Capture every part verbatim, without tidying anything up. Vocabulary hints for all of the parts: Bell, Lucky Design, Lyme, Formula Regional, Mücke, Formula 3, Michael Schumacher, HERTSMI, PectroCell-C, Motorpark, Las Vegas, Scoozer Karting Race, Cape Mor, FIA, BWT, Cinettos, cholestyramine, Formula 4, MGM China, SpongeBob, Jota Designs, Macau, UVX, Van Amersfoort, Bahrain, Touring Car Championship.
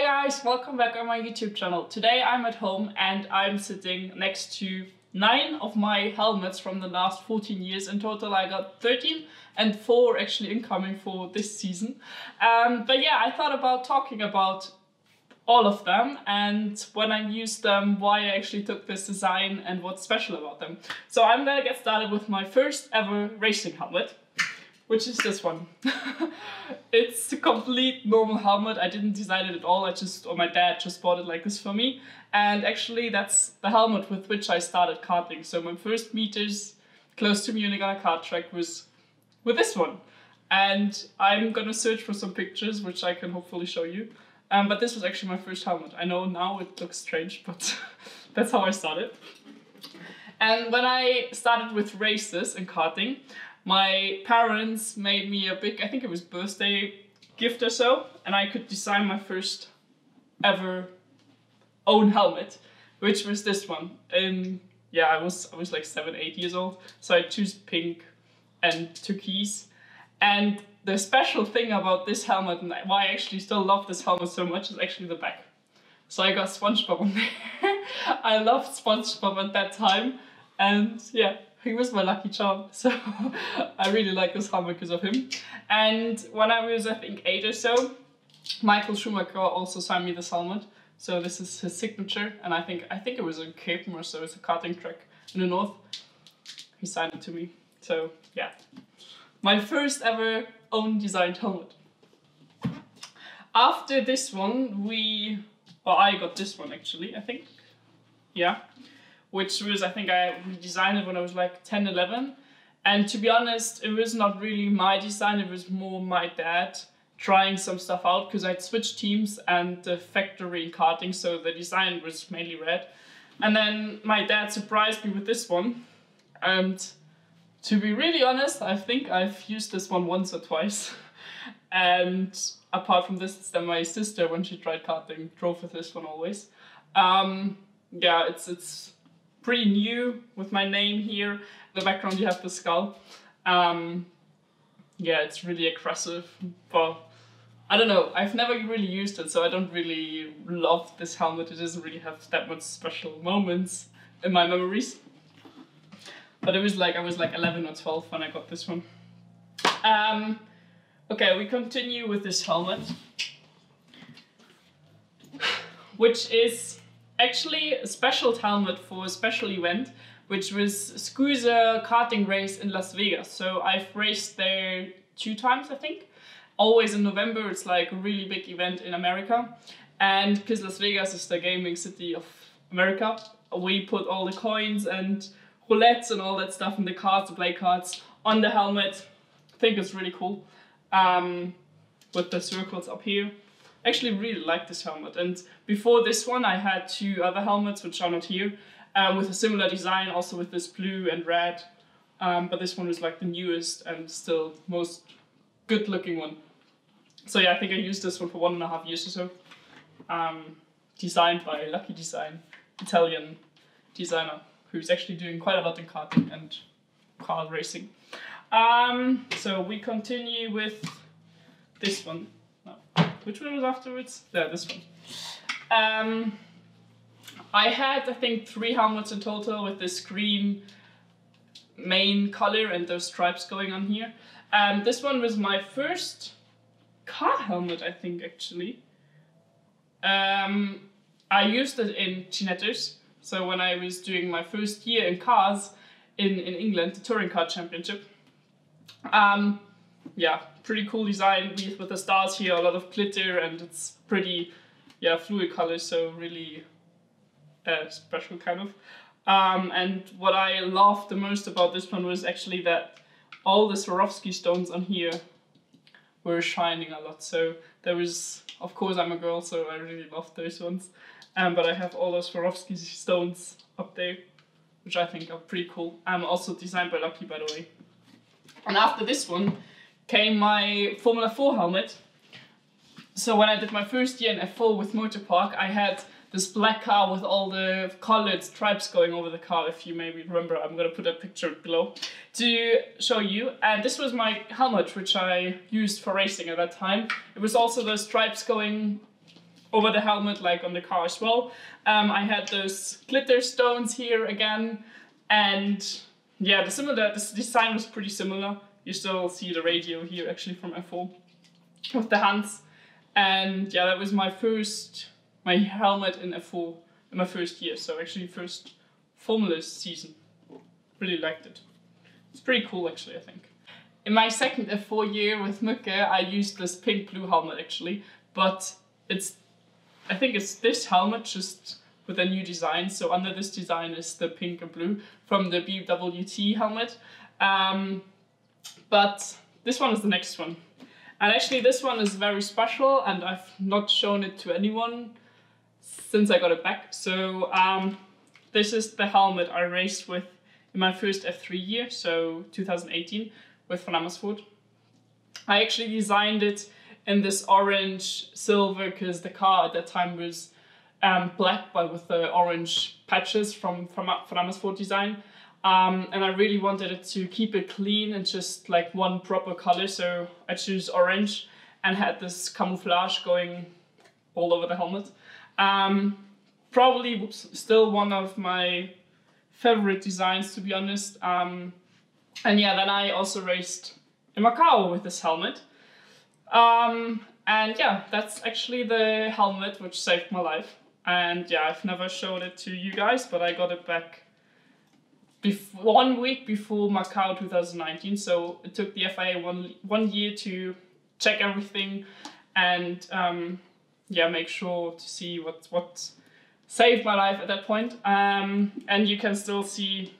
Hey guys, welcome back on my YouTube channel. Today I'm at home and I'm sitting next to nine of my helmets from the last fourteen years. In total I got thirteen and four actually incoming for this season. Um, but yeah, I thought about talking about all of them and when I used them, why I actually took this design and what's special about them. So I'm gonna get started with my first ever racing helmet, which is this one. It's a complete normal helmet. I didn't design it at all. I just, or my dad just bought it like this for me. And actually that's the helmet with which I started karting. So my first meters close to Munich on a kart track was with this one. And I'm gonna search for some pictures, which I can hopefully show you. Um, but this was actually my first helmet. I know now it looks strange, but that's how I started. And when I started with races and karting, my parents made me a big, I think it was birthday gift or so, and I could design my first ever own helmet, which was this one. And yeah, I was I was like seven, eight years old, so I chose pink and turquoise. And the special thing about this helmet, and why I actually still love this helmet so much, is actually the back. So I got SpongeBob on there. I loved SpongeBob at that time, and yeah. He was my lucky charm, so I really like this helmet because of him. And when I was, I think, eight or so, Michael Schumacher also signed me this helmet. So this is his signature, and I think I think it was in Cape Mor, so it's a karting track in the north. He signed it to me. So yeah, my first ever own designed helmet. After this one, we, well, I got this one actually, I think, yeah. Which was, I think I designed it when I was like ten, eleven. And to be honest, it was not really my design, it was more my dad trying some stuff out, because I'd switched teams and the factory in karting, so the design was mainly red. And then my dad surprised me with this one. And to be really honest, I think I've used this one once or twice. And apart from this, it's then my sister, when she tried karting, drove with this one always. Um, yeah, it's it's... pretty new with my name here. In the background you have the skull. Um, yeah, it's really aggressive. But I don't know, I've never really used it, so I don't really love this helmet. It doesn't really have that much special moments in my memories. But it was like, I was like eleven or twelve when I got this one. Um, okay, we continue with this helmet, which is actually a special helmet for a special event, which was Scoozer Karting Race in Las Vegas. So I've raced there two times, I think. Always in November, it's like a really big event in America. And because Las Vegas is the gaming city of America, we put all the coins and roulettes and all that stuff in the cards, the play cards, on the helmet. I think it's really cool. Um, with the circles up here. Actually really like this helmet, and before this one I had two other helmets which are not here, um, with a similar design, also with this blue and red, um, but this one was like the newest and still most good looking one. So yeah, I think I used this one for one and a half years or so. Um, designed by Lucky Design, Italian designer who's actually doing quite a lot in karting and car racing. Um, so we continue with this one. Which one was afterwards? Yeah, this one. Um, I had, I think, three helmets in total with this green main color and those stripes going on here. Um, this one was my first car helmet, I think, actually. Um, I used it in Cinettos. So when I was doing my first year in cars in, in England, the Touring Car Championship. Um, yeah. Pretty cool design with, with the stars here, a lot of glitter, and it's pretty, yeah, fluid colors, so really uh, special kind of. Um, and what I loved the most about this one was actually that all the Swarovski stones on here were shining a lot. So there was, of course I'm a girl, so I really loved those ones. Um, but I have all those Swarovski stones up there, which I think are pretty cool. I'm um, also designed by Lucky, by the way. And after this one came my Formula four helmet. So when I did my first year in F four with Motorpark, I had this black car with all the colored stripes going over the car, if you maybe remember. I'm gonna put a picture below to show you. And this was my helmet, which I used for racing at that time. It was also those stripes going over the helmet, like on the car as well. Um, I had those glitter stones here again, and yeah, the similar this design was pretty similar. You still see the radio here actually from F four with the hands. And yeah, that was my first, my helmet in F four in my first year. So actually first Formula season. Really liked it. It's pretty cool actually, I think. In my second F four year with Mücke, I used this pink blue helmet actually, but it's, I think it's this helmet just with a new design. So under this design is the pink and blue from the B W T helmet. Um, but this one is the next one. And actually this one is very special and I've not shown it to anyone since I got it back. So um, this is the helmet I raced with in my first F three year, so two thousand eighteen. With Van Amersfoort. I actually designed it in this orange silver because the car at that time was um, black, but with the orange patches from, from Van Amersfoort design. Um, and I really wanted it to keep it clean and just like one proper color. So I chose orange and had this camouflage going all over the helmet. Um, probably whoops, still one of my favorite designs, to be honest. Um, And yeah, then I also raced in Macau with this helmet. Um, and yeah, that's actually the helmet which saved my life. And yeah, I've never showed it to you guys, but I got it back before, one week before Macau two thousand nineteen. So it took the F I A one, one year to check everything and um, yeah, make sure to see what, what saved my life at that point. Um, and you can still see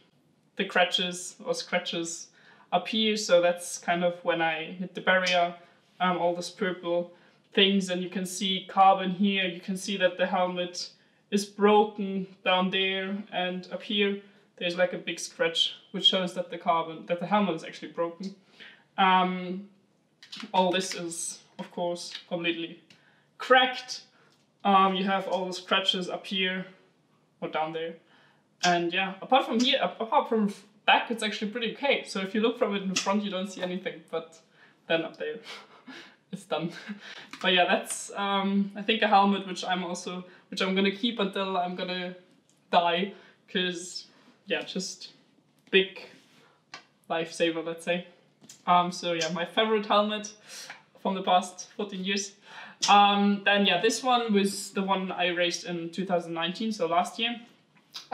the crutches or scratches up here, so that's kind of when I hit the barrier, um, all those purple things, and you can see carbon here, you can see that the helmet is broken down there, and up here there's like a big scratch which shows that the carbon, that the helmet is actually broken. Um, all this is of course completely cracked, um, you have all the scratches up here or down there. And yeah, apart from here, apart from back, it's actually pretty okay. So if you look from it in front, you don't see anything, but then up there, it's done. But yeah, that's, um, I think a helmet, which I'm also, which I'm gonna keep until I'm gonna die. Cause yeah, just big lifesaver, let's say. Um, so yeah, my favorite helmet from the past fourteen years. Um, then yeah, this one was the one I raced in two thousand nineteen, so last year.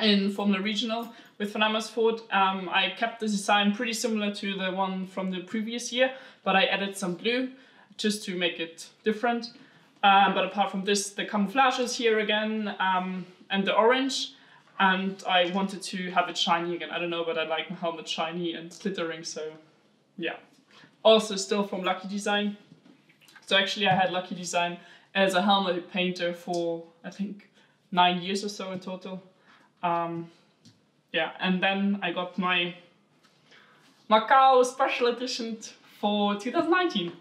In Formula Regional with Van Amersfoort. Um, I kept the design pretty similar to the one from the previous year, but I added some blue just to make it different. Um, but apart from this, the camouflage is here again, um, and the orange, and I wanted to have it shiny again. I don't know, but I like my helmet shiny and glittering, so yeah. Also still from Lucky Design. So actually I had Lucky Design as a helmet painter for, I think, nine years or so in total. Um, yeah, and then I got my Macau special edition for two thousand nineteen,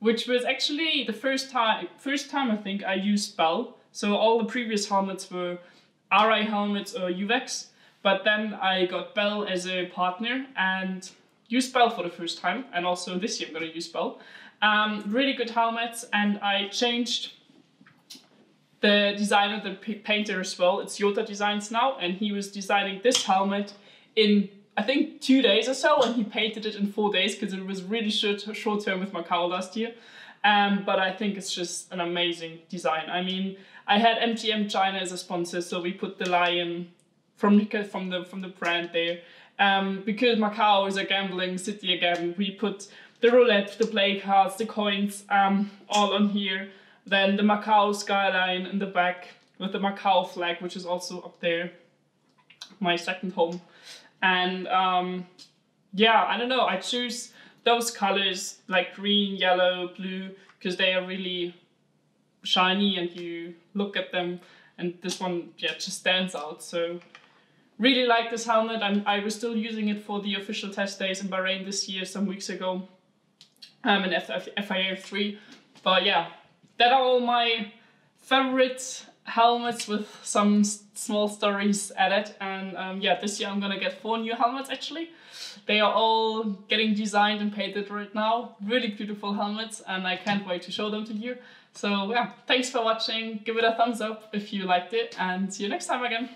which was actually the first time, first time I think I used Bell. So all the previous helmets were R I helmets or U V X, but then I got Bell as a partner and used Bell for the first time. And also this year I'm going to use Bell. Um, really good helmets, and I changed the designer, the painter as well. It's Jota Designs now, and he was designing this helmet in, I think, two days or so, and he painted it in four days because it was really short, short term with Macau last year. Um, but I think it's just an amazing design. I mean, I had M G M China as a sponsor, so we put the lion from the, from the, from the brand there. Um, because Macau is a gambling city again, we put the roulette, the play cards, the coins, um, all on here. Then the Macau skyline in the back with the Macau flag, which is also up there, my second home. And um, yeah, I don't know, I choose those colors like green, yellow, blue, because they are really shiny and you look at them, and this one, yeah, just stands out. So really like this helmet. I'm, I was still using it for the official test days in Bahrain this year, some weeks ago, um, in F I A three, but yeah. That are all my favorite helmets with some small stories added. And um, yeah, this year I'm gonna get four new helmets actually. They are all getting designed and painted right now. Really beautiful helmets, and I can't wait to show them to you. So yeah, thanks for watching. Give it a thumbs up if you liked it, and see you next time again.